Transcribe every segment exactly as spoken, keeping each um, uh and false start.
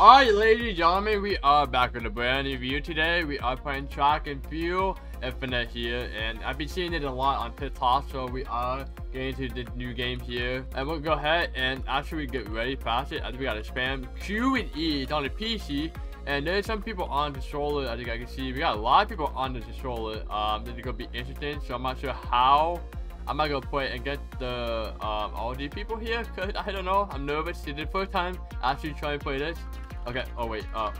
Alright, ladies and gentlemen, we are back with a brand new video today. We are playing Track and Field Infinite here, and I've been seeing it a lot on TikTok, so we are getting to the new game here. And we'll go ahead and actually get ready past it. I think we gotta spam Q and E. It's on the P C, and there's some people on the controller, I think I can see. We got a lot of people on the controller. Um, this is gonna be interesting, so I'm not sure how I'm not gonna play and get the um, all the people here, because I don't know. I'm nervous. It's the first time actually trying to play this. Okay, oh wait, uh,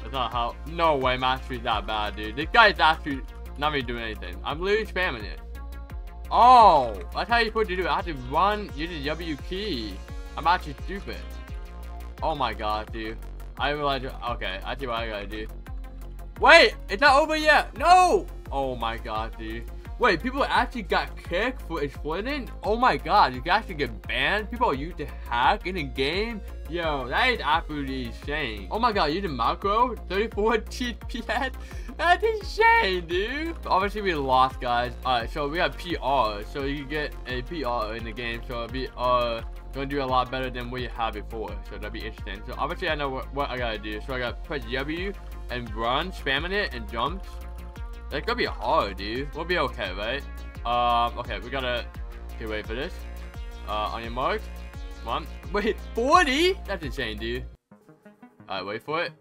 that's not how, no way I'm actually that bad, dude. This guy's actually not really doing anything. I'm literally spamming it. Oh, that's how you're supposed to do it. I have to run using the W key. I'm actually stupid. Oh my god, dude. I realized, okay, I see what I gotta do. Wait, it's not over yet, no! Oh my god, dude. Wait, people actually got kicked for exploiting? Oh my god, you can actually get banned? People are used to hack in a game? Yo, that is absolutely insane. Oh my god, using macro? thirty-four T P S? That's insane, dude. Obviously, we lost, guys. Alright, so we got P R. So you can get a P R in the game. So it'll be, uh, gonna do a lot better than what you had before. So that'll be interesting. So obviously, I know what, what I gotta do. So I gotta press W and run, spamming it, and jumps. That's gonna be hard, dude. We'll be okay, right? Um, okay, we gotta okay, wait for this. Uh, on your mark. Come on. Wait, forty? That's insane, dude. Alright, wait for it.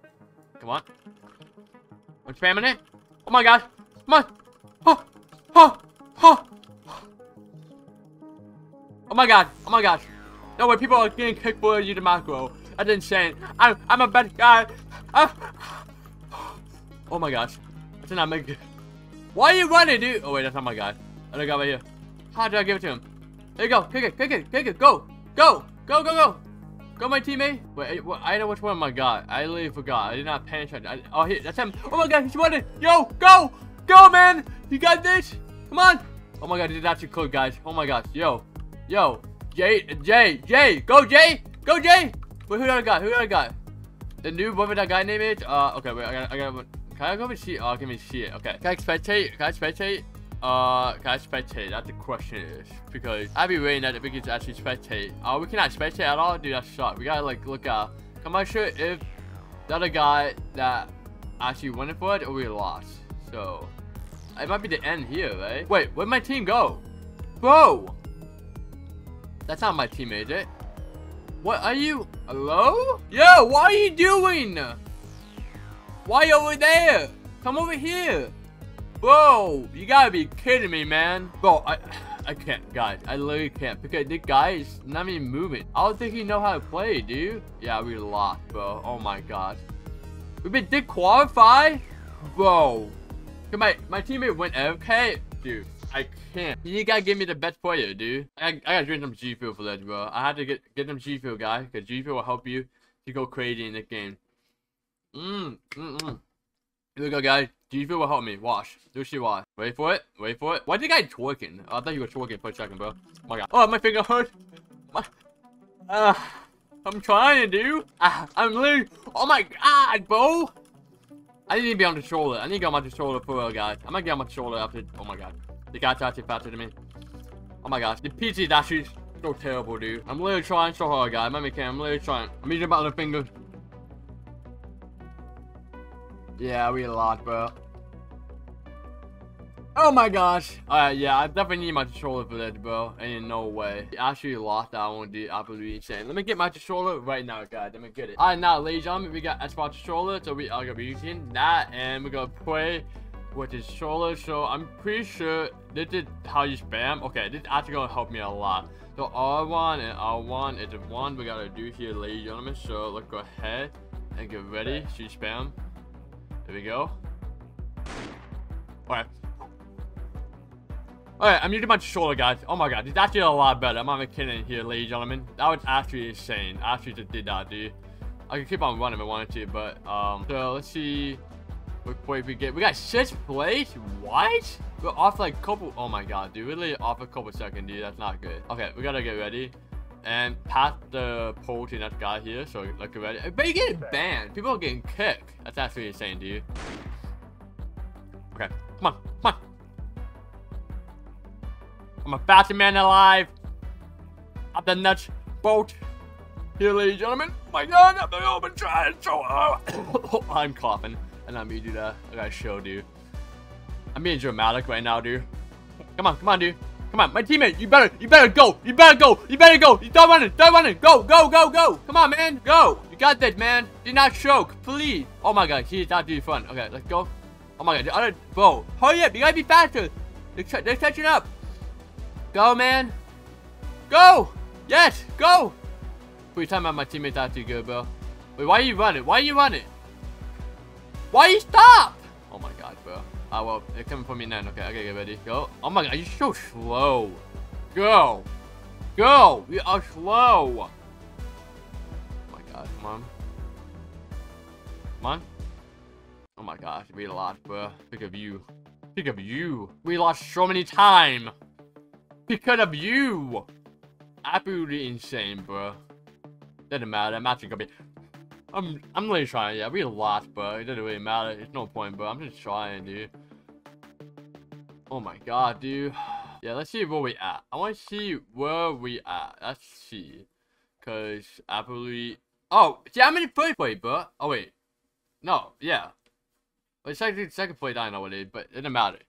Come on. I'm spamming it. Oh my god. Come on. Oh, oh, oh. Oh my god. Oh my god. No way, people are getting kicked for you to macro. That's insane. I'm, I'm a bad guy. I'm... Oh my gosh. That's not making. Why are you running, dude? Oh wait, that's not my guy. Other guy right here. How did I give it to him? There you go. Kick it, kick it, kick it. Go, go, go, go, go. Go, my teammate. Wait, I don't know which one my guy. I literally forgot. I did not panic. I, oh, here, that's him. Oh my god, he's running. Yo, go, go, man. You got this. Come on. Oh my god, this is actually cool, guys. Oh my gosh. Yo, yo, Jay, Jay, Jay. Go, Jay. Go, Jay. Wait, who that guy? Who that guy? The new whatever that guy name is. Uh, okay, wait. I got, I got. Can I go and see? Oh, give me shit. Okay. Can I spectate? Can I spectate? Uh, can I spectate? That's the question is. Because I'd be waiting that if we could actually spectate. Oh, uh, we cannot spectate at all? Dude, that's shot. We gotta, like, look out. I'm not sure if the other guy that actually won it for it or we lost. So, it might be the end here, right? Wait, where'd my team go? Bro! That's not my team, is it? What are you? Hello? Yo, what are you doing? Why you over there? Come over here. Bro, you gotta be kidding me, man. Bro, I I can't, guys. I literally can't. Because this guy is not even moving. I don't think he know how to play, dude. Yeah, we lost, bro. Oh my god. We've been disqualified? Bro. My, my teammate went A F K? Dude, I can't. You gotta give me the best player, dude. I, I gotta drink some G Fuel for this, bro. I had to get, get some G Fuel, guys. Because G Fuel will help you to go crazy in this game. Mmm, mmm, mmm. Here we go, guys. G Fuel will help me. Wash. Do she wash. Wait for it. Wait for it. Why did the guy twerking? Oh, I thought you were twerking for a second, bro. Oh my god. Oh, my finger hurt. My... Uh, I'm trying, dude. Uh, I'm literally... Oh my god, bro. I need to be on the shoulder. I need to get on my shoulder for real, guys. I'm gonna get on my shoulder after... Oh my god. The guy's actually faster than me. Oh my gosh. The P C is actually so terrible, dude. I'm literally trying so hard, guys. My mechanic. I'm literally trying. I'm using my other finger. Yeah, we lost, bro. Oh my gosh. Alright, yeah, I definitely need my controller for that, bro. Ain't no way. I actually lost that one, dude. Absolutely insane. Let me get my controller right now, guys. Let me get it. Alright, now, ladies and gentlemen, we got Xbox controller. So we are going to be using that. And we're going to play with this controller. So I'm pretty sure this is how you spam. Okay, this is actually going to help me a lot. So R one and R one is the one we got to do here, ladies and gentlemen. So let's go ahead and get ready to spam. There we go. Alright. Alright, I'm using my shoulder, guys. Oh my god, it's actually a lot better. I'm not even kidding here, ladies and gentlemen. That was actually insane. I actually just did that, dude. I could keep on running if I wanted to, but, um, so let's see what plate we get. We got six plates? What? We're off like a couple. Oh my god, dude. We're literally off a couple seconds, dude. That's not good. Okay, we gotta get ready. And pass the pole to that guy here, so like ready. But you getting banned. People are getting kicked. That's actually insane, dude. Okay, come on, come on. I'm a faster man alive. Up the nuts boat. Here, ladies and gentlemen. Oh my God, I'm the open trying to show. Oh, I'm coughing, and I'm gonna do that. I gotta show, dude. I'm being dramatic right now, dude. Come on, come on, dude. Come on, my teammate. You better, you better go. You better go. You better go. You don't run it. Don't run it. Go, go, go, go. Come on, man. Go. You got that, man. Do not choke, please. Oh my God, he's not doing fun. Okay, let's go. Oh my God, the other bro. Hurry up. You gotta be faster. They're, they're catching up. Go, man. Go. Yes, go. We're talking about my teammates not too good, bro. Wait, why are you running? Why are you running? Why you stop? Oh my God, bro. Ah, well, they're coming for me now. Okay, okay, get ready. Go. Oh my God, you're so slow. Go. Go. You are slow. Oh my God, come on. Come on. Oh my gosh, we lost, bro. Pick up you. Pick up you. We lost so many time. Pick up you. Absolutely insane, bro. Doesn't matter. I'm actually gonna be. I'm. I'm really trying. Yeah, we lost, bro. It doesn't really matter. It's no point, bro. I'm just trying, dude. Oh my God, dude. Yeah, let's see where we at. I want to see where we at. Let's see, cause I believe. Oh, see, I'm in first place, bro. Oh wait, no, yeah. Well, it's actually second place. I don't know what it is, but it doesn't matter.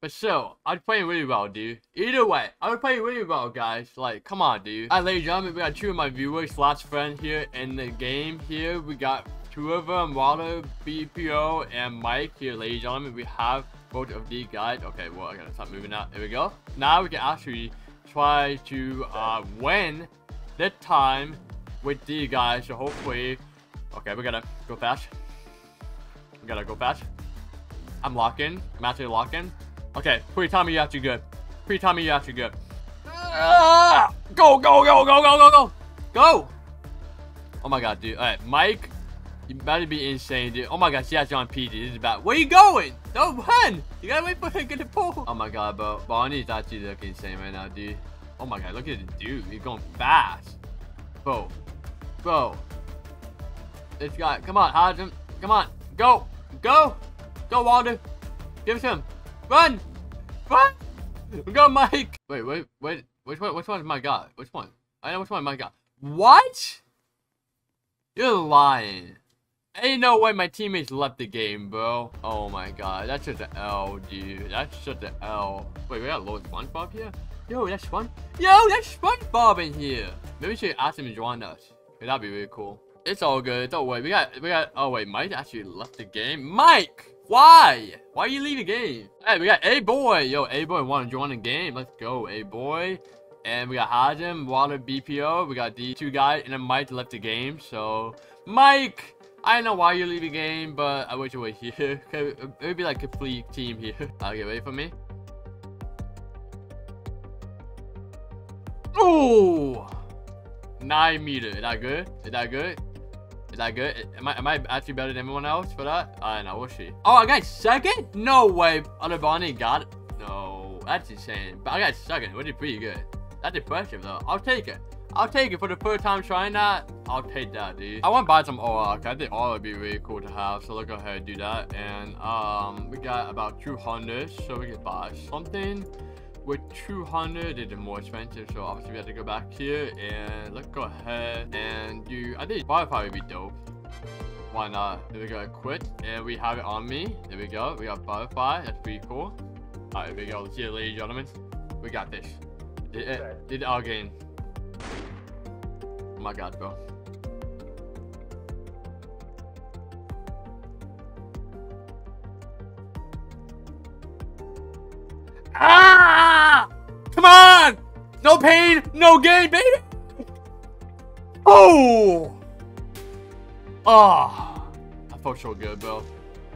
But still, I was playing really well, dude. Either way, I was playing really well, guys. Like, come on, dude. Alright, ladies and gentlemen, we got two of my viewers slash friends here in the game here. We got two of them, Walter, B P O, and Mike here, ladies and gentlemen. We have both of these guys. Okay, well, I gotta stop moving out. There we go. Now we can actually try to uh, win this time with these guys. So hopefully... Okay, we gotta go fast. We gotta go fast. I'm locking. I'm actually locking. Okay, pre Tommy, you have to good. Pre Tommy, you have to good. Ah! Go, go, go, go, go, go, go, go! Oh my God, dude! All right, Mike, you better be insane, dude. Oh my God, she has John P. This is bad. Where you going? Don't run! You gotta wait for her to get the pull. Oh my God, bro, Bonnie's actually looking insane right now, dude. Oh my God, look at the dude. He's going fast, bro, bro. This guy, come on, Hodgson, come on, go, go, go, Walter, give it to him. Run! Run! We got Mike! Wait, wait, wait. Which one? Which one is my guy? Which one? I know which one is my guy. What? You're lying. Ain't no way my teammates left the game, bro. Oh my God. That's just an L, dude. That's just an L. Wait, we got a little SpongeBob here? Yo, that's fun. Yo, that's SpongeBob in here. Maybe we should ask him to join us. Hey, that'd be really cool. It's all good. Don't worry. We got, we got, oh wait, Mike actually left the game. Mike! Why? Why you leave the game? Hey, we got A-Boy. Yo, A-Boy wanna join the game. Let's go, A-Boy. And we got Hadim, Walter, B P O. We got these two guys, and then Mike left the game. So, Mike, I don't know why you leave the game, but I wish you were here. It would be like a complete team here. Okay, wait for me. Ooh! Nine meter. Is that good? Is that good? Is that good? Am I, am I actually better than everyone else for that? I don't know. We'll see. Oh, I got second? No way. Olovani got it. No. That's insane. But I got second, which is pretty good. That's impressive, though. I'll take it. I'll take it for the first time trying that. I'll take that, dude. I want to buy some aura. I think aura would be really cool to have. So, let's go ahead and do that. And um, we got about two hundred. So, we can buy something. With two hundred, it is more expensive, so obviously we have to go back here and let's go ahead and do. I think Spotify probably be dope. Why not? There we go, quit, and we have it on me. There we go, we got Spotify. That's pretty cool. All right, here we go. Let's see it, ladies and gentlemen. We got this. Did it? Did our game? Oh my God, bro. Ah! Come on! No pain, no gain, baby! Oh! Oh! I felt so good, bro.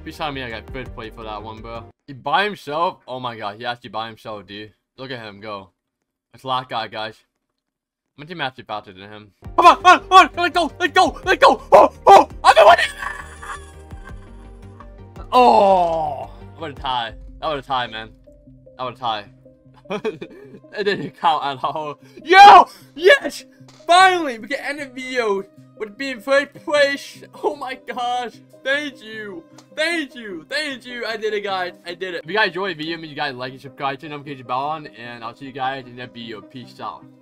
Beside me, I got good play for that one, bro. He by himself? Oh my God, he actually by himself, dude. Look at him go. That's a lot guy, guys. My team actually faster than him. Come on, come on, come on! Let's go, let's go, let's go! Oh! Oh! I'm the one! Oh! I would've tied. That would've tied, man. I would tie. It didn't count at all. Yo! Yes! Finally, we can end the video with being first place. Oh my gosh. Thank you. Thank you. Thank you. I did it, guys. I did it. If you guys enjoyed the video, make sure you guys like and subscribe, turn the notification bell on, and I'll see you guys in that video. Peace out.